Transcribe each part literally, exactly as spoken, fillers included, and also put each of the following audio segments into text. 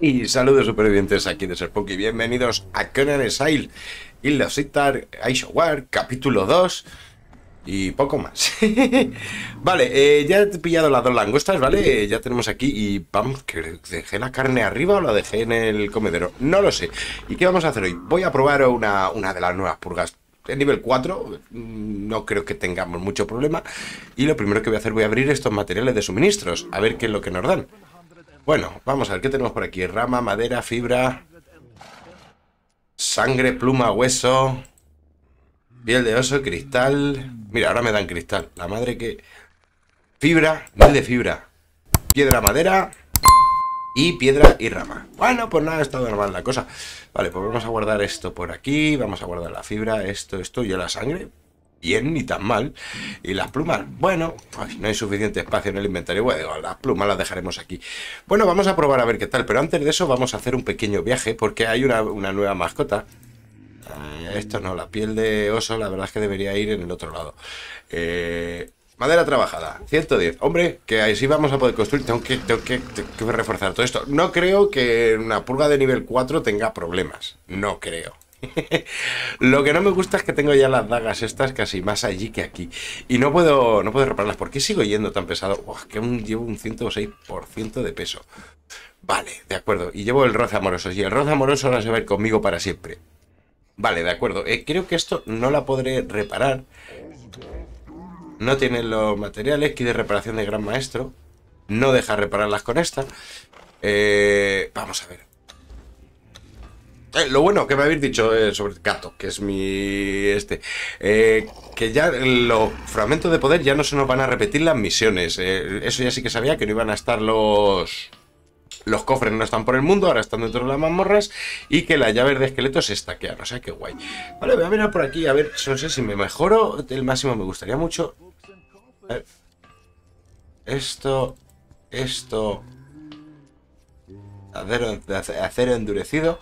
Y saludos supervivientes aquí de Serpunk y bienvenidos a Conan Exiles, Isla Siptah, Ice War, capítulo dos y poco más. Vale, eh, ya he pillado las dos langostas, ¿vale? Eh, ya tenemos aquí y vamos, que dejé la carne arriba o la dejé en el comedero, no lo sé. ¿Y qué vamos a hacer hoy? Voy a probar una, una de las nuevas purgas. En nivel cuatro, no creo que tengamos mucho problema. Y lo primero que voy a hacer, voy a abrir estos materiales de suministros, a ver qué es lo que nos dan. Bueno, vamos a ver qué tenemos por aquí. Rama, madera, fibra, sangre, pluma, hueso, piel de oso, cristal. Mira, ahora me dan cristal. La madre que... Fibra, no de fibra. Piedra, madera y piedra y rama. Bueno, pues nada, ha estado normal la cosa. Vale, pues vamos a guardar esto por aquí. Vamos a guardar la fibra, esto, esto y la sangre. Bien, ni tan mal. Y las plumas, bueno, pues no hay suficiente espacio en el inventario. Bueno, las plumas las dejaremos aquí. Bueno, vamos a probar a ver qué tal. Pero antes de eso vamos a hacer un pequeño viaje, porque hay una, una nueva mascota. eh, Esto no, la piel de oso, la verdad es que debería ir en el otro lado. eh, Madera trabajada, ciento diez. Hombre, que ahí sí vamos a poder construir. Tengo que, tengo que, tengo que reforzar todo esto. No creo que una purga de nivel cuatro tenga problemas, no creo. Lo que no me gusta es que tengo ya las dagas estas casi más allí que aquí. Y no puedo, no puedo repararlas. ¿Por qué sigo yendo tan pesado? Uf, que aún llevo un ciento seis por ciento de peso. Vale, de acuerdo. Y llevo el roce amoroso. Y el roce amoroso ahora se va a ir conmigo para siempre. Vale, de acuerdo. Eh, creo que esto no la podré reparar. No tiene los materiales. Kit de reparación de gran maestro. No deja repararlas con esta. Eh, vamos a ver. Eh, lo bueno que me habéis dicho eh, sobre el gato, que es mi... este eh, que ya los fragmentos de poder ya no se nos van a repetir las misiones. eh, Eso ya sí que sabía, que no iban a estar los... los cofres no están por el mundo, ahora están dentro de las mazmorras. Y que las llaves de esqueletos se estaquean, o sea que guay. Vale, voy a mirar por aquí, a ver, no sé si me mejoro el máximo, me gustaría mucho. A ver. Esto... Esto... Acero, acero endurecido.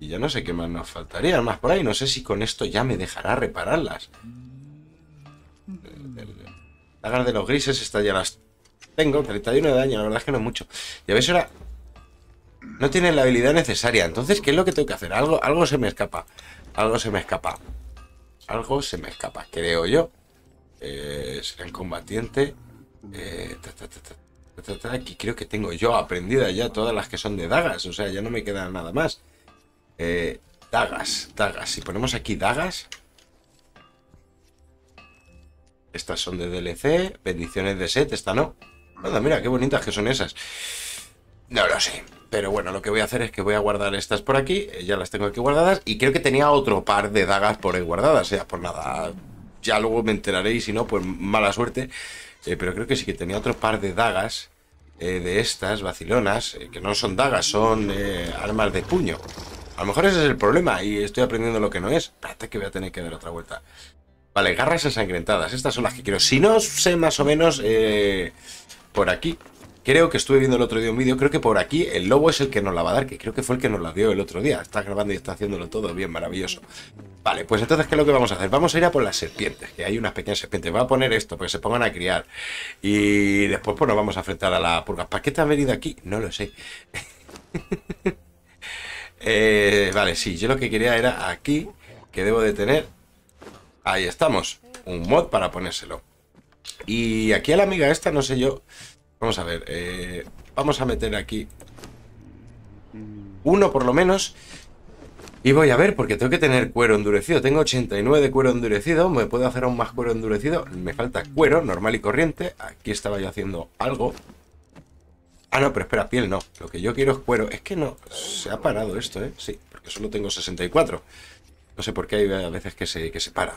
Y ya no sé qué más nos faltaría, más por ahí. No sé si con esto ya me dejará repararlas. Dagas de los grises, estas ya las tengo. treinta y uno de daño, la verdad es que no es mucho. Ya veis, ahora no tienen la habilidad necesaria. Entonces, ¿qué es lo que tengo que hacer? Algo, algo se me escapa. Algo se me escapa. Algo se me escapa, creo yo. Eh, serán combatiente. Eh, ta, ta, ta, ta. Aquí creo que tengo yo aprendidas ya todas las que son de dagas, o sea, ya no me queda nada más. eh, Dagas, dagas, si ponemos aquí dagas. Estas son de D L C, bendiciones de set, esta no. Nada, mira, qué bonitas que son esas. No lo sé, pero bueno, lo que voy a hacer es que voy a guardar estas por aquí. eh, Ya las tengo aquí guardadas y creo que tenía otro par de dagas por ahí guardadas, ya, por nada. Ya luego me enteraré y si no, pues mala suerte. Eh, pero creo que sí que tenía otro par de dagas, eh, de estas vacilonas, eh, que no son dagas, son eh, armas de puño. A lo mejor ese es el problema y estoy aprendiendo lo que no es. Espérate que voy a tener que dar otra vuelta. Vale, garras ensangrentadas, estas son las que quiero. Si no sé más o menos, eh, por aquí, creo que estuve viendo el otro día un vídeo, creo que por aquí el lobo es el que nos la va a dar, que creo que fue el que nos la dio el otro día. Está grabando y está haciéndolo todo bien, maravilloso. Vale, pues entonces, ¿qué es lo que vamos a hacer? Vamos a ir a por las serpientes, que hay unas pequeñas serpientes. Voy a poner esto, porque se pongan a criar. Y después, pues, nos vamos a enfrentar a la purga. ¿Para qué te has venido aquí? No lo sé. eh, vale, sí, yo lo que quería era aquí, que debo de tener... Ahí estamos, un mod para ponérselo. Y aquí a la amiga esta, no sé yo... Vamos a ver, eh, vamos a meter aquí uno por lo menos... Y voy a ver, porque tengo que tener cuero endurecido. Tengo ochenta y nueve de cuero endurecido. ¿Me puedo hacer aún más cuero endurecido? Me falta cuero normal y corriente. Aquí estaba yo haciendo algo. Ah, no, pero espera, piel no. Lo que yo quiero es cuero. Es que no, se ha parado esto, ¿eh? Sí, porque solo tengo sesenta y cuatro. No sé por qué hay a veces que se, que se para.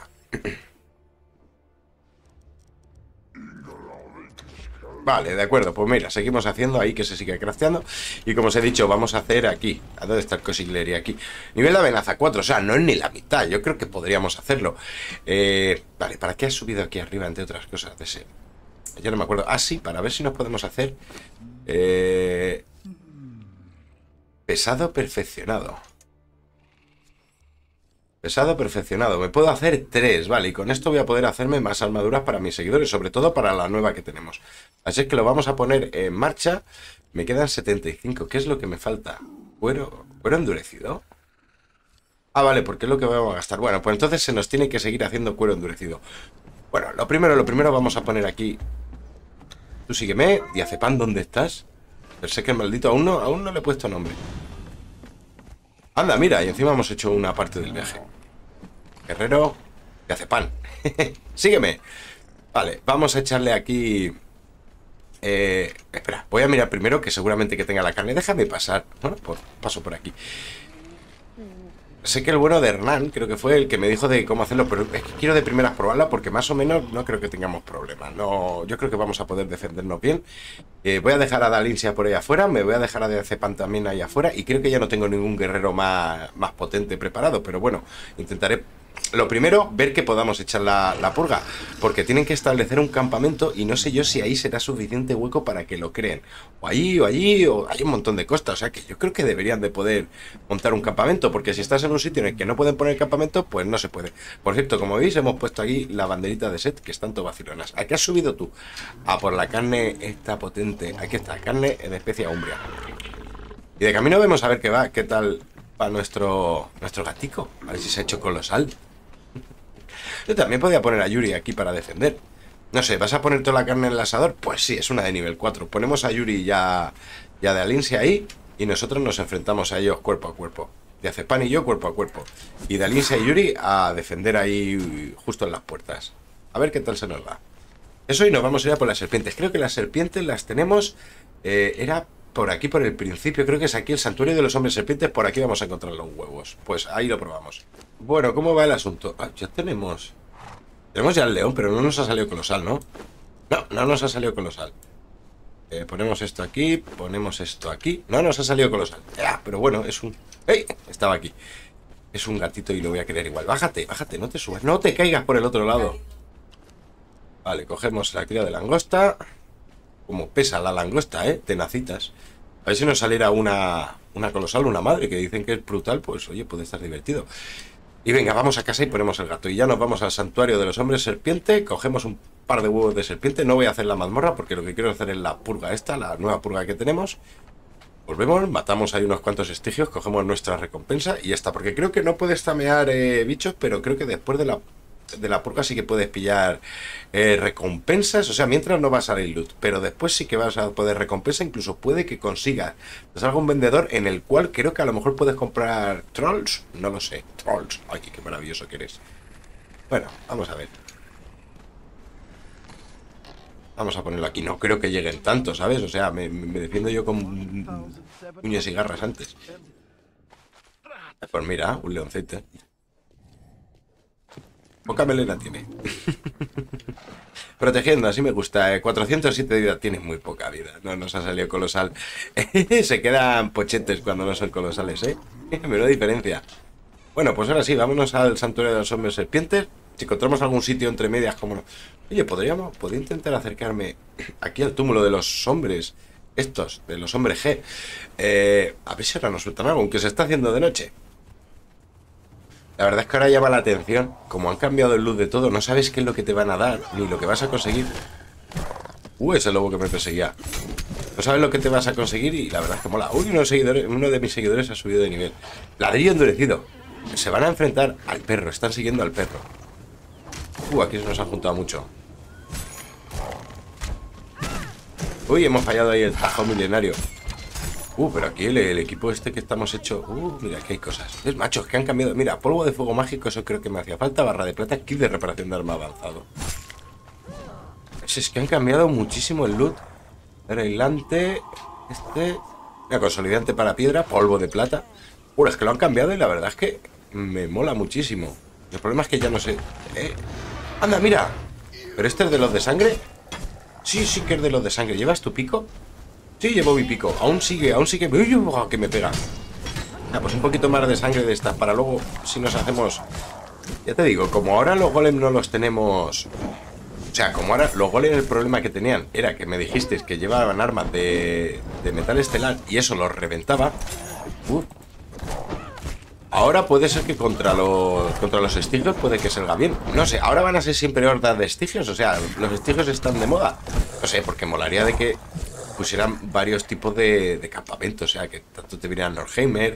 Vale, de acuerdo, pues mira, seguimos haciendo ahí que se siga crafteando. Y como os he dicho, vamos a hacer aquí. ¿A dónde está el cosillería? Aquí. Nivel de amenaza cuatro, o sea, no es ni la mitad. Yo creo que podríamos hacerlo. eh, Vale, ¿para qué has subido aquí arriba? Entre otras cosas de ese... Ya no me acuerdo. Ah, sí, para ver si nos podemos hacer eh... pesado perfeccionado. Pesado perfeccionado. Me puedo hacer tres, vale. Y con esto voy a poder hacerme más armaduras para mis seguidores, sobre todo para la nueva que tenemos. Así es que lo vamos a poner en marcha. Me quedan setenta y cinco. ¿Qué es lo que me falta? ¿Cuero, cuero endurecido? Ah, vale, porque es lo que vamos a gastar. Bueno, pues entonces se nos tiene que seguir haciendo cuero endurecido. Bueno, lo primero, lo primero vamos a poner aquí. Tú sígueme. Diazepam, ¿dónde estás? Pero sé que el maldito aún no, aún no le he puesto nombre. Anda, mira, y encima hemos hecho una parte del viaje. Guerrero, que hace pan. Sígueme. Vale, vamos a echarle aquí... Eh, espera, voy a mirar primero que seguramente que tenga la carne. Déjame pasar. Bueno, por, paso por aquí. Sé que el bueno de Hernán, creo que fue el que me dijo de cómo hacerlo, pero es que quiero de primeras probarla porque más o menos no creo que tengamos problemas. No, yo creo que vamos a poder defendernos bien. Eh, voy a dejar a Dalinsia por ahí afuera, me voy a dejar a Decepantamina ahí afuera y creo que ya no tengo ningún guerrero más, más potente preparado, pero bueno, intentaré... Lo primero, ver que podamos echar la, la purga, porque tienen que establecer un campamento y no sé yo si ahí será suficiente hueco para que lo creen. O allí, o allí, o hay un montón de costas, o sea que yo creo que deberían de poder montar un campamento, porque si estás en un sitio en el que no pueden poner campamento, pues no se puede. Por cierto, como veis, hemos puesto aquí la banderita de Set, que es tanto vacilonas. ¿A qué has subido tú? Ah, por la carne esta potente. Aquí está, carne de especia umbria. Y de camino vemos a ver qué va, qué tal va nuestro, nuestro gatico. A ver si se ha hecho colosal. Yo también podía poner a Yuri aquí para defender. No sé, ¿vas a poner toda la carne en el asador? Pues sí, es una de nivel cuatro. Ponemos a Yuri ya, ya de Dalinsia ahí y nosotros nos enfrentamos a ellos cuerpo a cuerpo. Diazepam y yo cuerpo a cuerpo. Y Dalinsia y Yuri a defender ahí justo en las puertas. A ver qué tal se nos va. Eso y nos vamos a ir a por las serpientes. Creo que las serpientes las tenemos... Eh, era por aquí, por el principio. Creo que es aquí el santuario de los hombres serpientes. Por aquí vamos a encontrar los huevos. Pues ahí lo probamos. Bueno, ¿cómo va el asunto? Ah, ya tenemos... Tenemos ya el león, pero no nos ha salido colosal, ¿no? No, no nos ha salido colosal. Eh, ponemos esto aquí, ponemos esto aquí. No nos ha salido colosal. Ah, pero bueno, es un... ¡Ey! Estaba aquí. Es un gatito y lo voy a querer igual. Bájate, bájate, no te subas. No te caigas por el otro lado. Vale, cogemos la cría de langosta. Como pesa la langosta, ¿eh? Tenacitas. A ver si nos saliera una, una colosal, una madre, que dicen que es brutal. Pues oye, puede estar divertido. Y venga, vamos a casa y ponemos el gato. Y ya nos vamos al santuario de los hombres serpiente. Cogemos un par de huevos de serpiente. No voy a hacer la mazmorra porque lo que quiero hacer es la purga esta, la nueva purga que tenemos. Volvemos, matamos ahí unos cuantos estigios. Cogemos nuestra recompensa y ya está. Porque creo que no puedes tamear eh, bichos, pero creo que después de la, de la purga sí que puedes pillar eh, recompensas. O sea, mientras no va a salir loot, pero después sí que vas a poder recompensa. Incluso puede que consigas, te salga un vendedor en el cual creo que a lo mejor puedes comprar trolls. No lo sé, trolls. Ay, qué maravilloso que eres. Bueno, vamos a ver. Vamos a ponerlo aquí. No creo que lleguen tantos, ¿sabes? O sea, me, me defiendo yo con uñas y garras antes. Pues mira, un leoncete. Poca melena tiene. Protegiendo, así me gusta. eh. cuatrocientos siete de vida, tienes muy poca vida. No nos ha salido colosal. Se quedan pochetes cuando no son colosales, ¿eh? Menuda diferencia. Bueno, pues ahora sí, vámonos al santuario de los hombres serpientes. Si encontramos algún sitio entre medias, como no. Oye, podríamos, podría intentar acercarme aquí al túmulo de los hombres estos, de los hombres G. Eh, a ver si ahora nos sueltan algo, aunque se está haciendo de noche. La verdad es que ahora llama la atención, como han cambiado el luz de todo, no sabes qué es lo que te van a dar, ni lo que vas a conseguir. Uh, ese lobo que me perseguía. No sabes lo que te vas a conseguir y la verdad es que mola. Uy, uno de, seguidores, uno de mis seguidores ha subido de nivel. Ladrillo endurecido. Se van a enfrentar al perro, están siguiendo al perro. Uh, aquí se nos han juntado mucho. Uy, hemos fallado ahí el tajo milenario. Uh, pero aquí el, el equipo este que estamos hecho... Uh, mira, aquí hay cosas. Es machos que han cambiado. Mira, polvo de fuego mágico, eso creo que me hacía falta. Barra de plata, kit de reparación de arma avanzado. Es, es que han cambiado muchísimo el loot. Adelante. Este... Mira, consolidante para piedra, polvo de plata. Uh, es que lo han cambiado y la verdad es que me mola muchísimo. El problema es que ya no sé... Eh. ¡Anda, mira! ¿Pero este es de los de sangre? Sí, sí que es de los de sangre. ¿Llevas tu pico? Sí, llevo mi pico. Aún sigue, aún sigue. ¡Uy, oh, que me pega! Ah, pues un poquito más de sangre de estas para luego, si nos hacemos... Ya te digo, como ahora los golems no los tenemos... O sea, como ahora los golems el problema que tenían era que me dijisteis que llevaban armas de, de metal estelar y eso los reventaba. Uh. Ahora puede ser que contra los, contra los estigios puede que salga bien. No sé, ahora van a ser siempre hordas de estigios. O sea, los estigios están de moda. No sé, porque molaría de que pusieran varios tipos de, de campamentos. O sea, que tanto te vinieran Norheimer.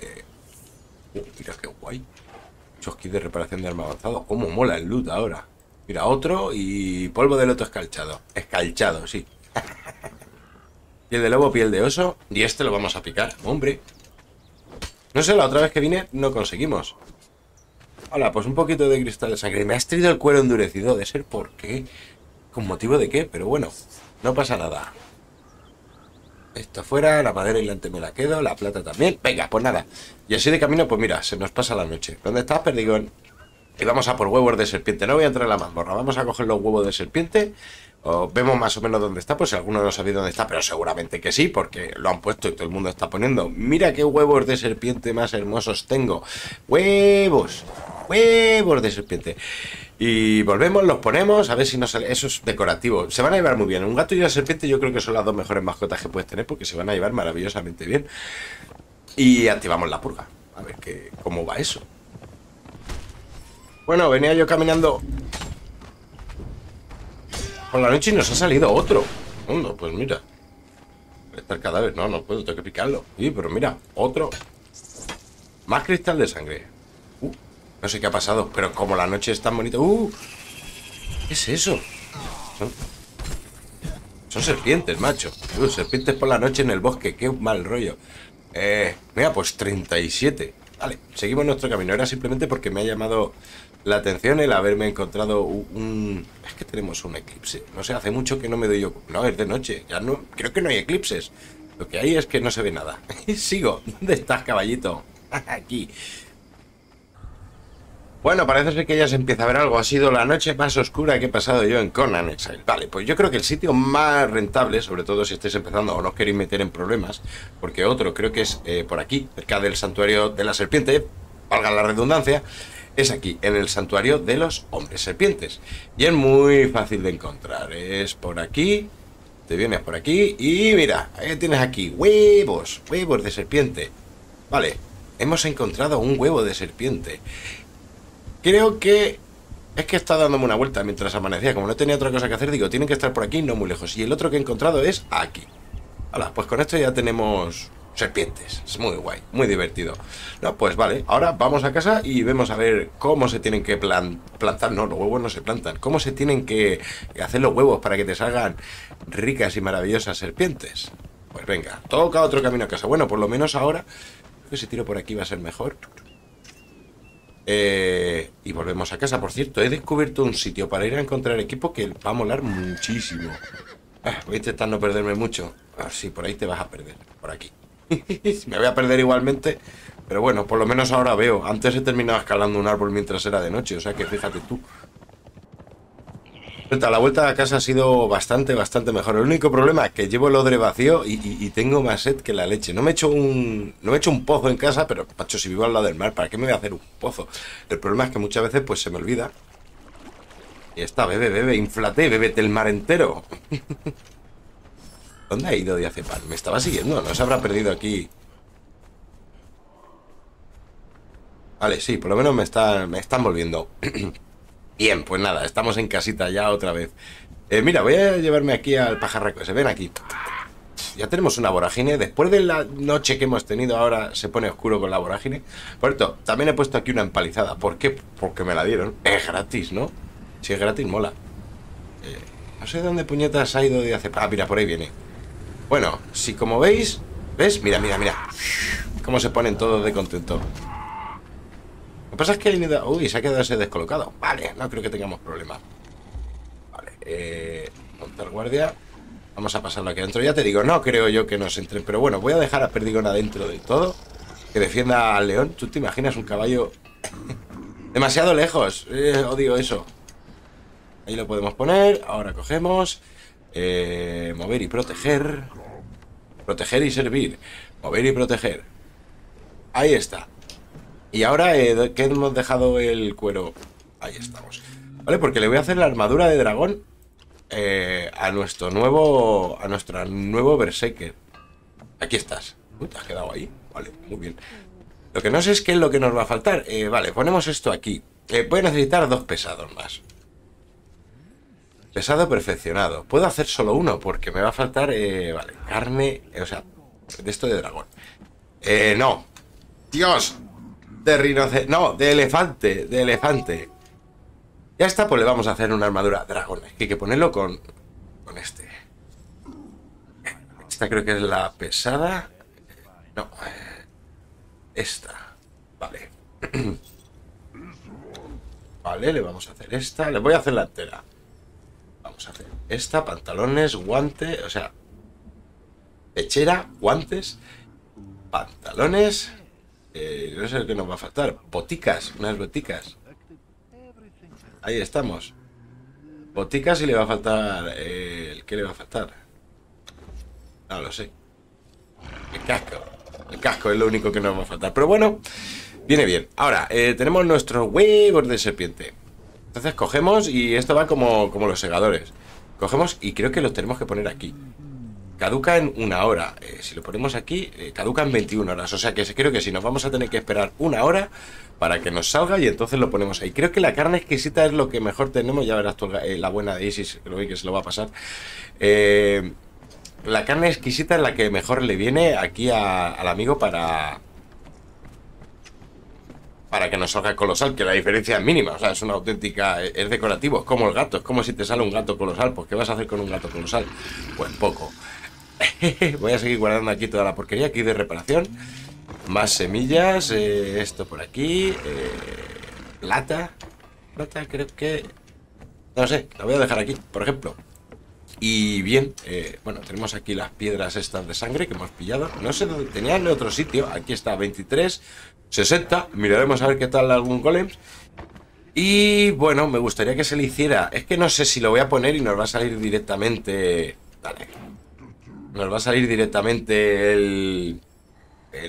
Eh, oh, mira qué guay. Muchos kits de reparación de arma avanzado. Cómo mola el loot ahora. Mira, otro y polvo de loto escalchado. Escalchado, sí. Piel de lobo, piel de oso. Y este lo vamos a picar, hombre. No sé, la otra vez que vine no conseguimos. Hola, pues un poquito de cristal de sangre. Me has traído el cuero endurecido. De ser por qué. ¿Con motivo de qué? Pero bueno, no pasa nada. Esto fuera, la madera aislante me la quedo. La plata también. Venga, pues nada. Y así de camino, pues mira, se nos pasa la noche. ¿Dónde estás, Perdigón? Y vamos a por huevos de serpiente. No voy a entrar en la mazmorra. Vamos a coger los huevos de serpiente. O vemos más o menos dónde está, pues si alguno no sabe dónde está, pero seguramente que sí, porque lo han puesto y todo el mundo está poniendo. Mira qué huevos de serpiente más hermosos tengo. Huevos, huevos de serpiente. Y volvemos, los ponemos, a ver si nos sale. Eso es decorativo, se van a llevar muy bien. Un gato y una serpiente yo creo que son las dos mejores mascotas que puedes tener, porque se van a llevar maravillosamente bien. Y activamos la purga, a ver que, cómo va eso. Bueno, venía yo caminando por la noche y nos ha salido otro. Bueno, pues mira. Está el cadáver. No, no puedo, tengo que picarlo. Sí, pero mira, otro. Más cristal de sangre. Uh, no sé qué ha pasado, pero como la noche es tan bonita. Uh, ¿qué es eso? Son, son serpientes, macho. Uh, serpientes por la noche en el bosque. Qué mal rollo. Eh, mira, pues treinta y siete. Vale, seguimos nuestro camino. Era simplemente porque me ha llamado la atención el haberme encontrado un... Es que tenemos un eclipse. No sé, hace mucho que no me doy yo... No, es de noche. Ya no... Creo que no hay eclipses. Lo que hay es que no se ve nada. Sigo. ¿Dónde estás, caballito? Aquí. Bueno, parece ser que ya se empieza a ver algo. Ha sido la noche más oscura que he pasado yo en Conan Exiles. Vale, pues yo creo que el sitio más rentable, sobre todo si estáis empezando o no os queréis meter en problemas, porque otro creo que es eh, por aquí, cerca del santuario de la serpiente, valga la redundancia, es aquí, en el santuario de los hombres serpientes. Y es muy fácil de encontrar. Es por aquí. Te vienes por aquí. Y mira, ahí tienes aquí huevos. Huevos de serpiente. Vale, hemos encontrado un huevo de serpiente. Creo que... Es que está dándome una vuelta mientras amanecía. Como no tenía otra cosa que hacer, digo, tienen que estar por aquí, no muy lejos. Y el otro que he encontrado es aquí. Hola, pues con esto ya tenemos... serpientes, es muy guay, muy divertido. No, pues vale, ahora vamos a casa y vemos a ver cómo se tienen que plantar. No, los huevos no se plantan. Cómo se tienen que hacer los huevos para que te salgan ricas y maravillosas serpientes. Pues venga, toca otro camino a casa. Bueno, por lo menos ahora creo que si tiro por aquí va a ser mejor. eh, Y volvemos a casa. Por cierto, he descubierto un sitio para ir a encontrar equipo que va a molar muchísimo. ah, Voy a intentar no perderme mucho. Ah, sí, por ahí te vas a perder, por aquí. Me voy a perder igualmente, pero bueno, por lo menos ahora veo. Antes he terminado escalando un árbol mientras era de noche, o sea que fíjate tú. La vuelta a casa ha sido bastante, bastante mejor. El único problema es que llevo el odre vacío y, y, y tengo más sed que la leche. No me he hecho un, no me he hecho un pozo en casa, pero macho, si vivo al lado del mar, ¿para qué me voy a hacer un pozo? El problema es que muchas veces pues se me olvida. Y está, bebe, bebe, inflate, bébete el mar entero. ¿Dónde ha ido Diazepam? ¿Me estaba siguiendo? ¿No se habrá perdido aquí? Vale, sí, por lo menos me están, me están volviendo. Bien, pues nada, estamos en casita ya otra vez. Eh, mira, voy a llevarme aquí al pajarraco ese. Ven aquí. Ya tenemos una vorágine. Después de la noche que hemos tenido, ahora se pone oscuro con la vorágine. Por cierto, también he puesto aquí una empalizada. ¿Por qué? Porque me la dieron. Es gratis, ¿no? Si es gratis, mola. Eh, no sé dónde puñetas ha ido Diazepam. Ah, mira, por ahí viene. Bueno, si como veis... ¿Ves? Mira, mira, mira. Cómo se ponen todos de contento. Lo que pasa es que... El... Uy, se ha quedado ese descolocado. Vale, no creo que tengamos problemas. Vale, eh... montar guardia. Vamos a pasarlo aquí adentro. Ya te digo, no creo yo que nos entren. Pero bueno, voy a dejar a Perdigón adentro del todo. Que defienda al león. ¿Tú te imaginas un caballo? Demasiado lejos. Eh, odio eso. Ahí lo podemos poner. Ahora cogemos... Eh, mover y proteger. Proteger y servir. Mover y proteger. Ahí está. Y ahora eh, que hemos dejado el cuero. Ahí estamos. Vale, porque le voy a hacer la armadura de dragón eh, a nuestro nuevo A nuestro nuevo berserker. Aquí estás. Uy, te has quedado ahí. Vale, muy bien. Lo que no sé es qué es lo que nos va a faltar. Eh, vale, ponemos esto aquí. Eh, voy a necesitar dos pesados más. Pesado perfeccionado. Puedo hacer solo uno porque me va a faltar... Eh, vale, carne... Eh, o sea, de esto de dragón. Eh, no. Dios. De rinoceronte. No, de elefante. De elefante. Ya está, pues le vamos a hacer una armadura dragón. Hay que ponerlo con... Con este. Esta creo que es la pesada. No. Esta. Vale. Vale, le vamos a hacer esta. Le voy a hacer la entera. Vamos a hacer esta, pantalones, guante, o sea, pechera, guantes, pantalones, eh, no sé qué nos va a faltar, boticas, unas boticas. Ahí estamos. Boticas y le va a faltar, eh, ¿el qué le va a faltar? No lo sé. El casco, el casco es lo único que nos va a faltar, pero bueno, viene bien. Ahora, eh, tenemos nuestros huevos de serpiente. Entonces cogemos, y esto va como, como los segadores. Cogemos y creo que los tenemos que poner aquí. Caduca en una hora. Eh, si lo ponemos aquí, eh, caduca en veintiuna horas. O sea que creo que sí, nos vamos a tener que esperar una hora para que nos salga y entonces lo ponemos ahí. Creo que la carne exquisita es lo que mejor tenemos. Ya verás tú, eh, la buena de Isis, creo que se lo va a pasar. Eh, la carne exquisita es la que mejor le viene aquí a, al amigo para... Para que nos salga colosal, que la diferencia es mínima. O sea, es una auténtica... Es decorativo, es como el gato. Es como si te sale un gato colosal. Pues, ¿qué vas a hacer con un gato colosal? Pues poco. Voy a seguir guardando aquí toda la porquería. Aquí de reparación. Más semillas. Eh, esto por aquí. Eh, plata. Plata creo que... No sé, la voy a dejar aquí, por ejemplo. Y bien, eh, bueno, tenemos aquí las piedras estas de sangre que hemos pillado. No sé dónde tenía, en otro sitio. Aquí está, veintitrés... sesenta, miraremos a ver qué tal algún golem. Y bueno, me gustaría que se le hiciera. Es que no sé si lo voy a poner y nos va a salir directamente. Dale. Nos va a salir directamente el...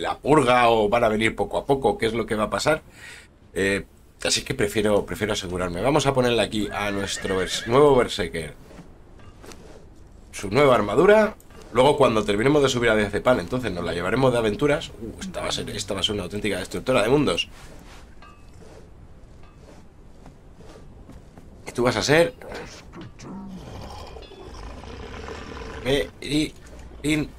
la purga o van a venir poco a poco, qué es lo que va a pasar. Eh, así que prefiero, prefiero asegurarme. Vamos a ponerle aquí a nuestro vers nuevo berserker su nueva armadura. Luego cuando terminemos de subir a Diazepam, entonces nos la llevaremos de aventuras. Uh, esta va a ser, esta va a ser una auténtica destructora de mundos. Y tú vas a ser... Marilyn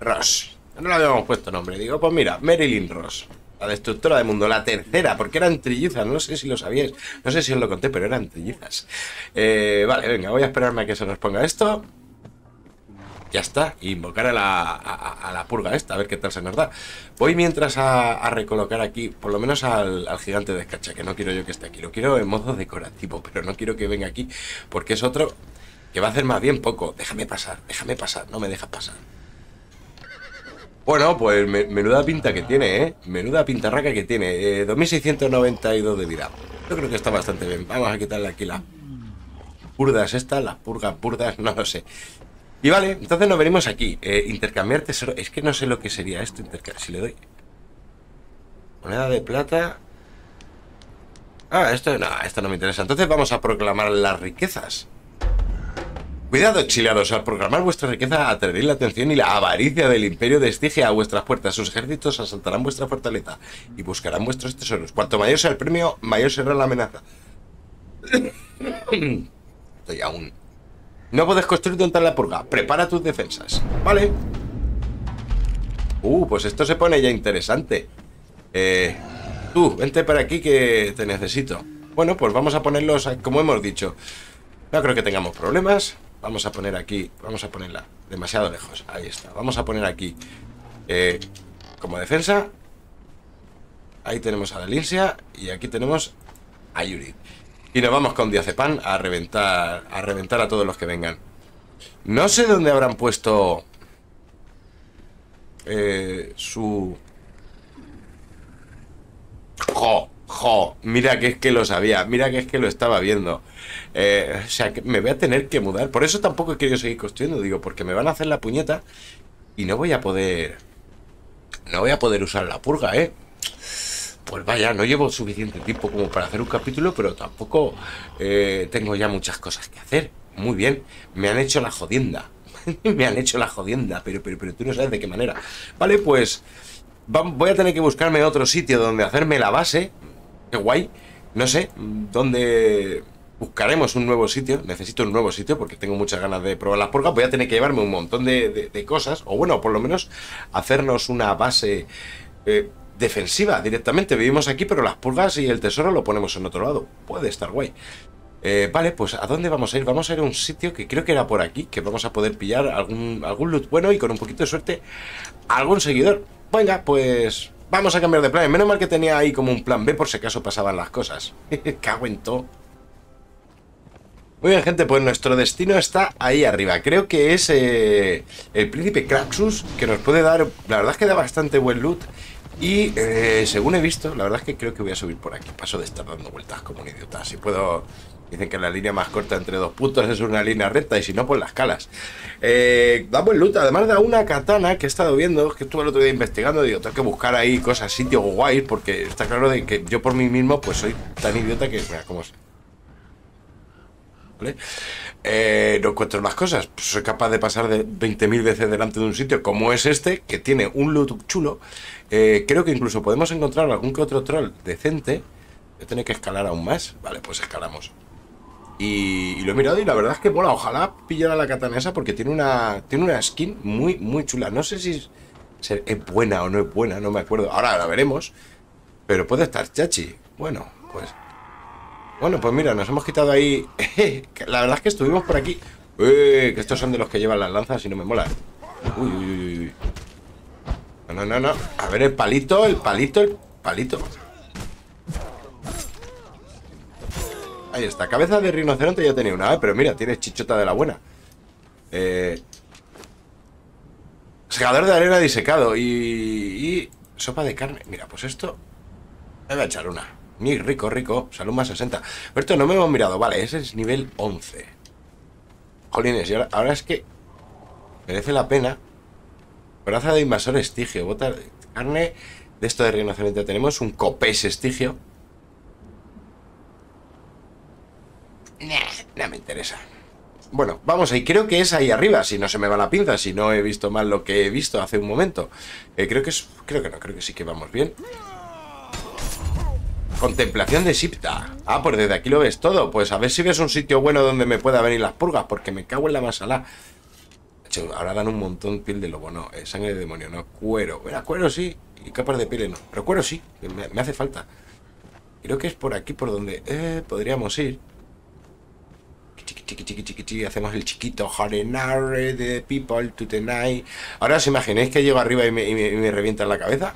Ross. No le habíamos puesto nombre. Digo, pues mira, Marilyn Ross. La destructora de mundo, la tercera, porque eran trillizas, no sé si lo sabíais, no sé si os lo conté, pero eran trillizas. Eh, vale, venga, voy a esperarme a que se nos ponga esto. Ya está, invocar a la, a, a la purga esta, a ver qué tal se nos da. Voy mientras a, a recolocar aquí, por lo menos al, al gigante de escacha, que no quiero yo que esté aquí. Lo quiero en modo decorativo, pero no quiero que venga aquí, porque es otro que va a hacer más bien poco. Déjame pasar, déjame pasar, no me dejas pasar. Bueno, pues me, menuda pinta que tiene, ¿eh? Menuda pintarraca que tiene. Eh, dos mil seiscientos noventa y dos de vida. Yo creo que está bastante bien. Vamos a quitarle aquí las purdas estas, las purgas, purdas, no lo sé. Y vale, entonces nos venimos aquí. Eh, intercambiar tesoro. Es que no sé lo que sería esto. Intercambiar. Si le doy. Moneda de plata. Ah, esto no, esto no me interesa. Entonces vamos a proclamar las riquezas. Cuidado, exiliados, al proclamar vuestra riqueza atraeréis la atención y la avaricia del imperio de Estigia a vuestras puertas. Sus ejércitos asaltarán vuestra fortaleza y buscarán vuestros tesoros. Cuanto mayor sea el premio, mayor será la amenaza. Estoy aún... No puedes construir donde está la purga. Prepara tus defensas. Vale. Uh, pues esto se pone ya interesante. Eh, tú, vente para aquí que te necesito. Bueno, pues vamos a ponerlos, como hemos dicho. No creo que tengamos problemas. Vamos a poner aquí, vamos a ponerla demasiado lejos. Ahí está. Vamos a poner aquí eh, como defensa. Ahí tenemos a Dalinsia y aquí tenemos a Yuri. Y nos vamos con Diazepam a reventar a reventar a todos los que vengan. No sé dónde habrán puesto eh, su... ¡Jo! ¡Jo! Mira que es que lo sabía. Mira que es que lo estaba viendo. Eh, o sea, que me voy a tener que mudar. Por eso tampoco he querido seguir construyendo. Digo, porque me van a hacer la puñeta y no voy a poder... No voy a poder usar la purga, ¿eh? Pues vaya, no llevo suficiente tiempo como para hacer un capítulo, pero tampoco eh, tengo ya muchas cosas que hacer. Muy bien, me han hecho la jodienda. Me han hecho la jodienda, pero, pero, pero tú no sabes de qué manera. Vale, pues Voy a tener que buscarme otro sitio donde hacerme la base. Qué guay. No sé, ¿dónde...? Buscaremos un nuevo sitio. Necesito un nuevo sitio porque tengo muchas ganas de probar las purgas. Voy a tener que llevarme un montón de, de, de cosas. O bueno, por lo menos hacernos una base eh, defensiva directamente. Vivimos aquí, pero las purgas y el tesoro lo ponemos en otro lado. Puede estar guay. Eh, vale, pues ¿a dónde vamos a ir? Vamos a ir a un sitio que creo que era por aquí, que vamos a poder pillar algún, algún loot bueno y con un poquito de suerte algún seguidor. Venga, pues vamos a cambiar de plan. Menos mal que tenía ahí como un plan B por si acaso pasaban las cosas. Cago en todo. Muy bien, gente, pues nuestro destino está ahí arriba. Creo que es eh, el príncipe Craxus, que nos puede dar... La verdad es que da bastante buen loot. Y eh, según he visto, la verdad es que creo que voy a subir por aquí. Paso de estar dando vueltas como un idiota. Si puedo... Dicen que la línea más corta entre dos puntos es una línea recta. Y si no, pues las calas. eh, Da buen loot, además da una katana que he estado viendo, que estuve el otro día investigando. Digo, tengo que buscar ahí cosas, sitios guays, porque está claro de que yo por mí mismo pues soy tan idiota que... Mira, cómo es. ¿Vale? Eh, no encuentro las cosas, pues soy capaz de pasar de veinte mil veces delante de un sitio como es este, que tiene un loot chulo. eh, Creo que incluso podemos encontrar algún que otro troll decente. Voy a tener que escalar aún más. Vale, pues escalamos. Y, y lo he mirado y la verdad es que mola. Ojalá pillara la katana esa porque tiene una, tiene una skin muy, muy chula. No sé si es, es buena o no es buena, no me acuerdo. Ahora la veremos. Pero puede estar chachi. Bueno, pues... Bueno, pues mira, nos hemos quitado ahí... La verdad es que estuvimos por aquí... Uy, que estos son de los que llevan las lanzas y no me mola. Uy, uy, uy, uy. No, no, no, no. A ver, el palito, el palito, el palito. Ahí está. Cabeza de rinoceronte ya tenía una, ¿eh? Pero mira, tiene chichota de la buena. Eh... Segador de arena disecado y... y... Sopa de carne. Mira, pues esto... Me voy a echar una. Ni rico, rico. Salud más sesenta. Pero esto no me hemos mirado. Vale, ese es nivel once. Jolines, y ahora, ahora es que... Merece la pena. Coraza de invasor estigio. Bota de carne de esto de rinoceronte. Tenemos un copés estigio. Nah, no me interesa. Bueno, vamos ahí. Creo que es ahí arriba. Si no se me va la pinza. Si no he visto mal lo que he visto hace un momento. Eh, creo que es... Creo que no. Creo que sí que vamos bien. Contemplación de Siptah. Ah, pues desde aquí lo ves todo. Pues a ver si ves un sitio bueno donde me pueda venir las purgas, porque me cago en la masalá. Ahora dan un montón piel de lobo, no. Eh, sangre de demonio, no. Cuero. Bueno, cuero sí. Y capas de piel no. Pero cuero sí. Me, me hace falta. Creo que es por aquí por donde eh, podríamos ir. Chiqui, chiqui, chiqui, chiqui, chiqui. Hacemos el chiquito. Jarenare de people to the night. Ahora os imagináis que llego arriba y me, y me, y me revientan la cabeza.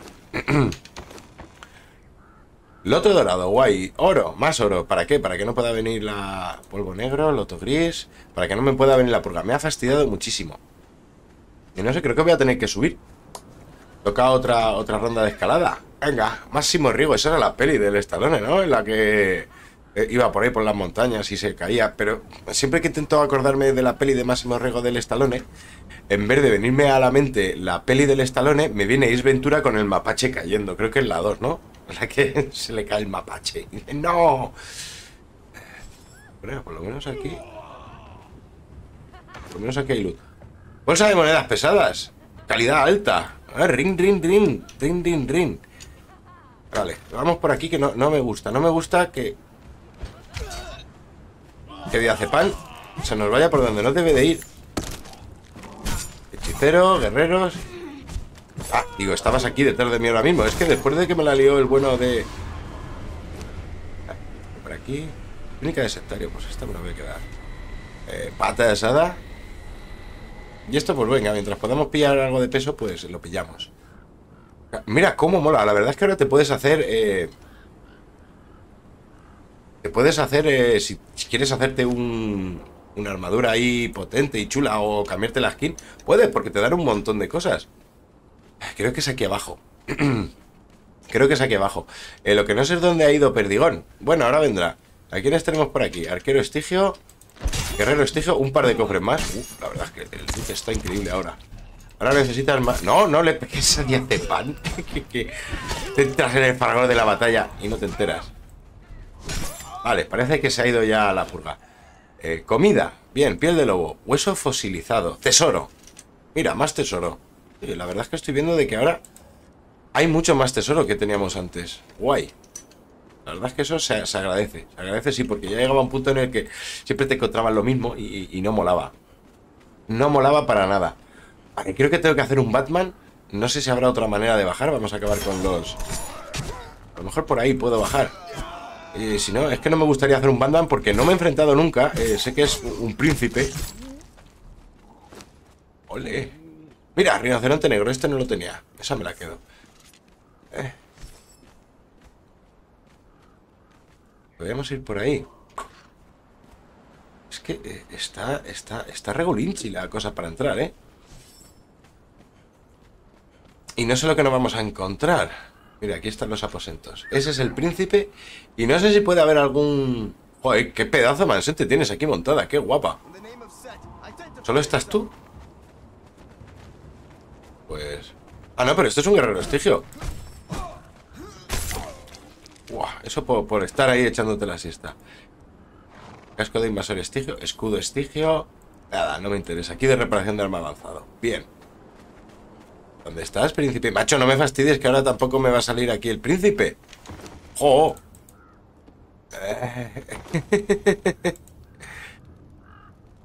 Loto dorado, guay. Oro, más oro. ¿Para qué? Para que no pueda venir la... Polvo negro, loto gris. Para que no me pueda venir la purga. Me ha fastidiado muchísimo. Y no sé, creo que voy a tener que subir. Toca otra, otra ronda de escalada. Venga, Máximo Riego. Esa era la peli del Stallone, ¿no? En la que iba por ahí por las montañas y se caía. Pero siempre que intento acordarme de la peli de Máximo Riego del Stallone, en vez de venirme a la mente la peli del Stallone, me viene Ace Ventura con el mapache cayendo. Creo que es la dos, ¿no? La que se le cae el mapache. ¡No! Bueno, por lo menos aquí... Por lo menos aquí hay luz. Bolsa de monedas pesadas. Calidad alta. Ah, ring, ring, ring. Ring, ring, ring. Vale, vamos por aquí que no, no me gusta. No me gusta que... Que Diazepam se nos vaya por donde no debe de ir. Hechicero, guerreros... Ah, digo, estabas aquí detrás de mí ahora mismo. Es que después de que me la lió el bueno de... Por aquí. Clínica de sectario, pues esta me la voy a quedar. Eh, pata de asada. Y esto, pues venga, mientras podamos pillar algo de peso, pues lo pillamos. Mira cómo mola. La verdad es que ahora te puedes hacer... Eh... Te puedes hacer... Eh, si quieres hacerte un... una armadura ahí potente y chula o cambiarte la skin, puedes, porque te dan un montón de cosas. Creo que es aquí abajo. Creo que es aquí abajo. Eh, lo que no sé es dónde ha ido Perdigón. Bueno, ahora vendrá. ¿A quiénes tenemos por aquí? Arquero estigio. Guerrero estigio. Un par de cofres más. Uf, la verdad es que el loot está increíble ahora. Ahora necesitas más. No, no le pegues a Diazepam. Que te entras en el fragor de la batalla y no te enteras. Vale, parece que se ha ido ya a la purga. Eh, comida. Bien, piel de lobo. Hueso fosilizado. Tesoro. Mira, más tesoro. La verdad es que estoy viendo de que ahora hay mucho más tesoro que teníamos antes. Guay. La verdad es que eso se, se agradece. Se agradece, sí, porque ya llegaba un punto en el que siempre te encontraban lo mismo y, y no molaba. No molaba para nada. Vale, creo que tengo que hacer un Batman. No sé si habrá otra manera de bajar. Vamos a acabar con los... A lo mejor por ahí puedo bajar. Eh, si no, es que no me gustaría hacer un Batman porque no me he enfrentado nunca. Eh, sé que es un príncipe. Ole. Mira, rinoceronte negro. Este no lo tenía. Esa me la quedo. Eh. Podríamos ir por ahí. Es que eh, está, está, está regolinchi la cosa para entrar, ¿eh? Y no sé lo que nos vamos a encontrar. Mira, aquí están los aposentos. Ese es el príncipe. Y no sé si puede haber algún... Joder, qué pedazo de mansión te tienes aquí montada. Qué guapa. ¿Solo estás tú? Pues... Ah, no, pero esto es un guerrero estigio. Buah, eso por, por estar ahí echándote la siesta. Casco de invasor estigio. Escudo estigio. Nada, no me interesa. Aquí de reparación de arma avanzado. Bien. ¿Dónde estás, príncipe? Macho, no me fastidies, que ahora tampoco me va a salir aquí el príncipe. ¡Jo!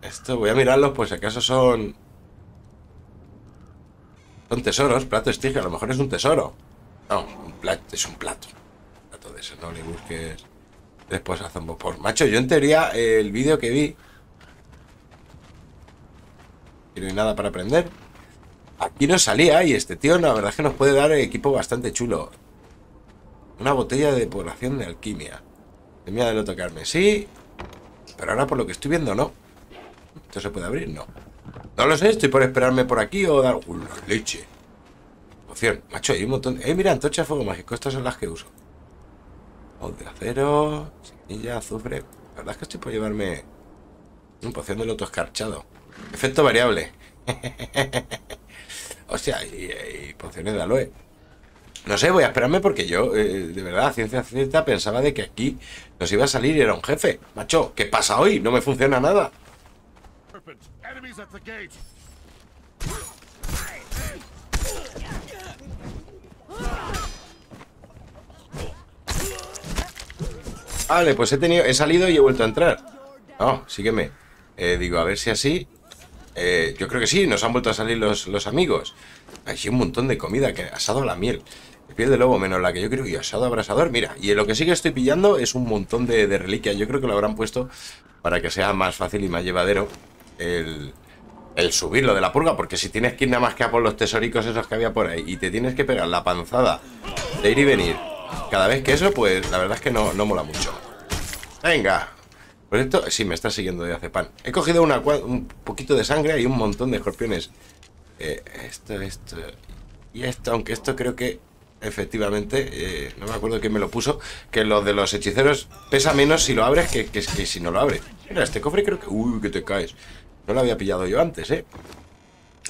Esto voy a mirarlos, pues si acaso son... Son tesoros, plato estigio, a lo mejor es un tesoro. No, un plato, es un plato. Un plato de eso, no le busques después a Zombo por. Macho, yo en teoría, eh, el vídeo que vi... Y no hay nada para aprender. Aquí no salía y este tío la verdad es que nos puede dar equipo bastante chulo. Una botella de depuración de alquimia. De miedo de no tocarme, sí. Pero ahora por lo que estoy viendo, no. ¿Esto se puede abrir? No. No lo sé, estoy por esperarme por aquí o dar... ¡Uy, la leche! Poción, macho, hay un montón de... ¡Eh, mira, antorcha de fuego mágico! Estas son las que uso. Mod de acero, semilla, azufre... La verdad es que estoy por llevarme... Un poción de loto escarchado. Efecto variable. O sea, y, y pociones de aloe. No sé, voy a esperarme porque yo, eh, de verdad, ciencia cierta, pensaba de que aquí nos iba a salir y era un jefe. Macho, ¿qué pasa hoy? No me funciona nada. Vale, pues he tenido, he salido y he vuelto a entrar. No, sígueme. Eh, digo, a ver si así... Eh, yo creo que sí, nos han vuelto a salir los, los amigos. Hay un montón de comida, que asado a la miel, piel de lobo menos la que yo creo, y asado abrasador, mira. Y lo que sí que estoy pillando es un montón de, de reliquias. Yo creo que lo habrán puesto para que sea más fácil y más llevadero el, el subirlo de la purga. Porque si tienes que ir nada más que a por los tesoricos esos que había por ahí y te tienes que pegar la panzada de ir y venir cada vez que eso, pues la verdad es que no, no mola mucho. Venga. Por esto, sí, me está siguiendo de Diazepam. He cogido una, un poquito de sangre y un montón de escorpiones. Eh, esto, esto y esto, aunque esto creo que efectivamente, eh, no me acuerdo quién me lo puso, que lo de los hechiceros pesa menos si lo abres que, que, que si no lo abres. Mira, este cofre creo que... Uy, que te caes. No lo había pillado yo antes, ¿eh?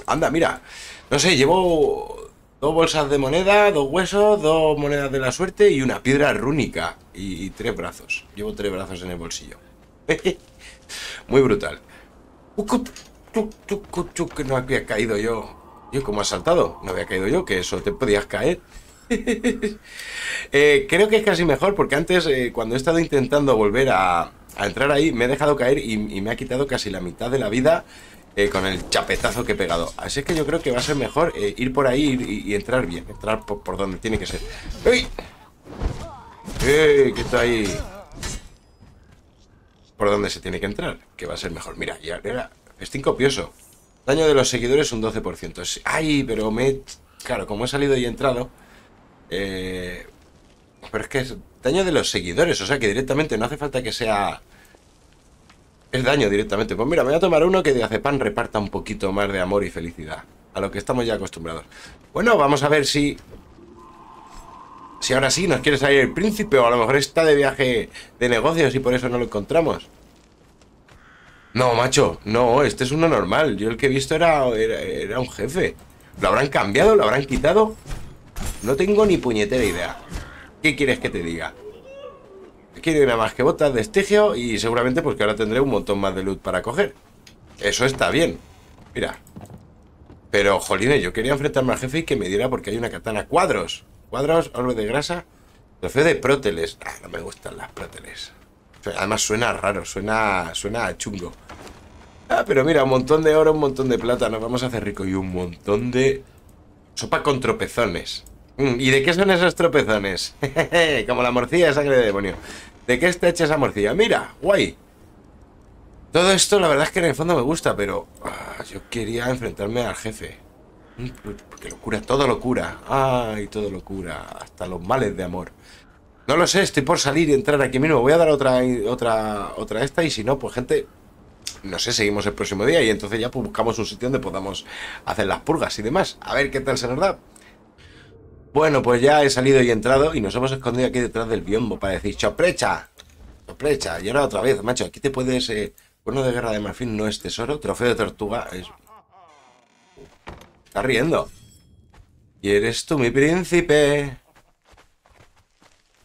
Anda, mira. No sé, llevo dos bolsas de moneda, dos huesos, dos monedas de la suerte y una piedra rúnica. Y, y tres brazos. Llevo tres brazos en el bolsillo. Muy brutal. Que no había caído yo. Yo como asaltado, no había caído yo. Que eso te podías caer. eh, Creo que es casi mejor. Porque antes, eh, cuando he estado intentando volver a, a entrar ahí, me he dejado caer y, y me ha quitado casi la mitad de la vida, eh, con el chapetazo que he pegado. Así es que yo creo que va a ser mejor, eh, ir por ahí ir, y, y entrar bien. Entrar por, por donde tiene que ser. ¡Ey! ¡Ey! ¿Qué está ahí? Por donde se tiene que entrar, que va a ser mejor. Mira, ya era festín copioso. Daño de los seguidores un doce por ciento. Ay, pero me... Claro, como he salido y he entrado, eh... pero es que es daño de los seguidores. O sea que directamente no hace falta que sea... Es daño directamente. Pues mira, me voy a tomar uno que de Diazepam reparta un poquito más de amor y felicidad, a lo que estamos ya acostumbrados. Bueno, vamos a ver si... Si ahora sí nos quiere salir el príncipe, o a lo mejor está de viaje de negocios y por eso no lo encontramos. No, macho, no, este es uno normal. Yo el que he visto era, era, era un jefe. ¿Lo habrán cambiado? ¿Lo habrán quitado? No tengo ni puñetera idea. ¿Qué quieres que te diga? Quiero nada más que botas de estigio y seguramente pues que ahora tendré un montón más de loot para coger. Eso está bien. Mira. Pero, jolines, yo quería enfrentarme al jefe y que me diera porque hay una katana. Cuadros. Cuadros, algo de grasa. Trofeo de próteles. Ah, no me gustan las próteles. Además suena raro, suena, suena chungo. Ah, pero mira, un montón de oro, un montón de plata. Nos vamos a hacer rico. Y un montón de... sopa con tropezones. ¿Y de qué son esos tropezones? Como la morcilla de sangre de demonio. ¿De qué está hecha esa morcilla? Mira, guay. Todo esto la verdad es que en el fondo me gusta, pero... ah, yo quería enfrentarme al jefe. Porque lo cura, todo lo cura. Ay, todo lo cura. Hasta los males de amor. No lo sé, estoy por salir y entrar aquí mismo. Voy a dar otra, otra, otra esta y si no, pues gente... no sé, seguimos el próximo día y entonces ya pues, buscamos un sitio donde podamos hacer las purgas y demás. A ver qué tal se nos da. Bueno, pues ya he salido y entrado y nos hemos escondido aquí detrás del biombo para decir ¡Choprecha! ¡Choprecha! Y ahora otra vez, macho, aquí te puedes... Eh, cuerno de guerra de marfil no es tesoro. Trofeo de tortuga es... Está riendo. Y eres tú mi príncipe.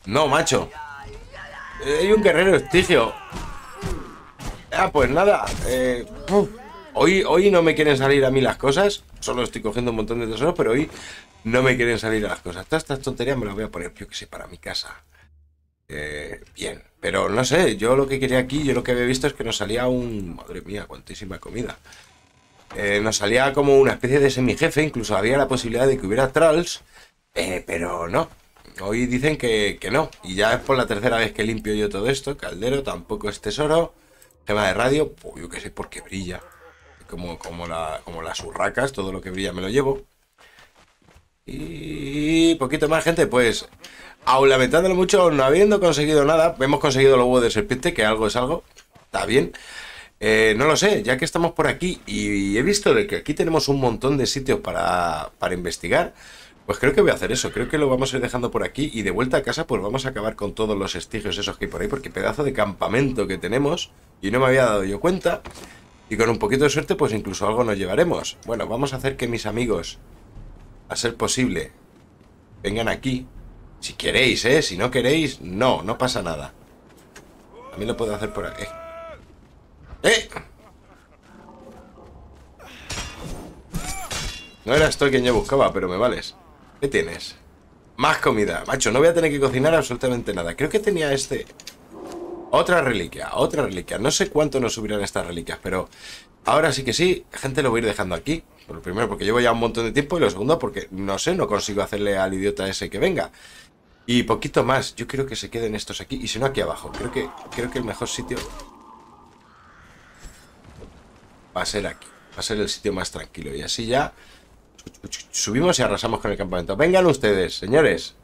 No, macho. Hay un guerrero estigio. Ah, pues nada. Eh, hoy, hoy no me quieren salir a mí las cosas. Solo estoy cogiendo un montón de tesoros, pero hoy no me quieren salir las cosas. Todas estas tonterías me las voy a poner, yo que sé, para mi casa. Eh, bien. Pero no sé, yo lo que quería aquí, yo lo que había visto es que nos salía un... Madre mía, cuantísima comida. Eh, nos salía como una especie de semijefe. Incluso había la posibilidad de que hubiera trolls. Eh, pero no. Hoy dicen que, que no. Y ya es por la tercera vez que limpio yo todo esto. Caldero tampoco es tesoro. Gema de radio, pues yo qué sé, porque brilla. Como, como, la, como las urracas, todo lo que brilla me lo llevo. Y poquito más, gente, pues... aun lamentándolo mucho, no habiendo conseguido nada. Hemos conseguido los huevos de serpiente, que algo es algo. Está bien. Eh, no lo sé, ya que estamos por aquí y he visto de que aquí tenemos un montón de sitios para, para investigar... pues creo que voy a hacer eso, creo que lo vamos a ir dejando por aquí y de vuelta a casa pues vamos a acabar con todos los vestigios esos que hay por ahí, porque pedazo de campamento que tenemos y no me había dado yo cuenta, y con un poquito de suerte pues incluso algo nos llevaremos. Bueno, vamos a hacer que mis amigos, a ser posible, vengan aquí, si queréis, eh, si no queréis, no, no pasa nada. También lo puedo hacer por aquí. ¡Eh! No era esto quien yo buscaba, pero me vales. ¿Qué tienes? Más comida. Macho, no voy a tener que cocinar absolutamente nada. Creo que tenía este... Otra reliquia, otra reliquia. No sé cuánto nos subirán estas reliquias, pero... ahora sí que sí, gente, lo voy a ir dejando aquí. Por lo primero, porque llevo ya un montón de tiempo. Y lo segundo, porque, no sé, no consigo hacerle al idiota ese que venga. Y poquito más. Yo creo que se queden estos aquí. Y si no, aquí abajo. Creo que, creo que el mejor sitio... va a ser aquí. Va a ser el sitio más tranquilo. Y así ya... subimos y arrasamos con el campamento. Vengan ustedes, señores.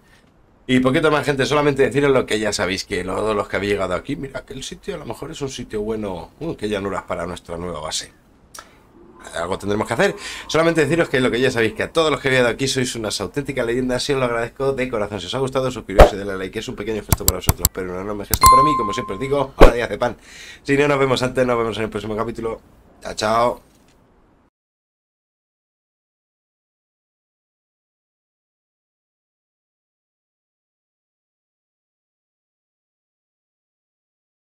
Y poquito más, gente, solamente deciros lo que ya sabéis, que todos los que habéis llegado aquí, mira, aquel sitio a lo mejor es un sitio bueno, uh, que llanuras para nuestra nueva base. Algo tendremos que hacer. Solamente deciros que lo que ya sabéis, que a todos los que habéis llegado aquí sois unas auténticas leyendas. Si os lo agradezco de corazón. Si os ha gustado, suscribiros y darle like, que es un pequeño gesto para vosotros, pero un enorme gesto para mí. Como siempre os digo, ahora Diazepam. Si no nos vemos antes, nos vemos en el próximo capítulo. Chao, chao.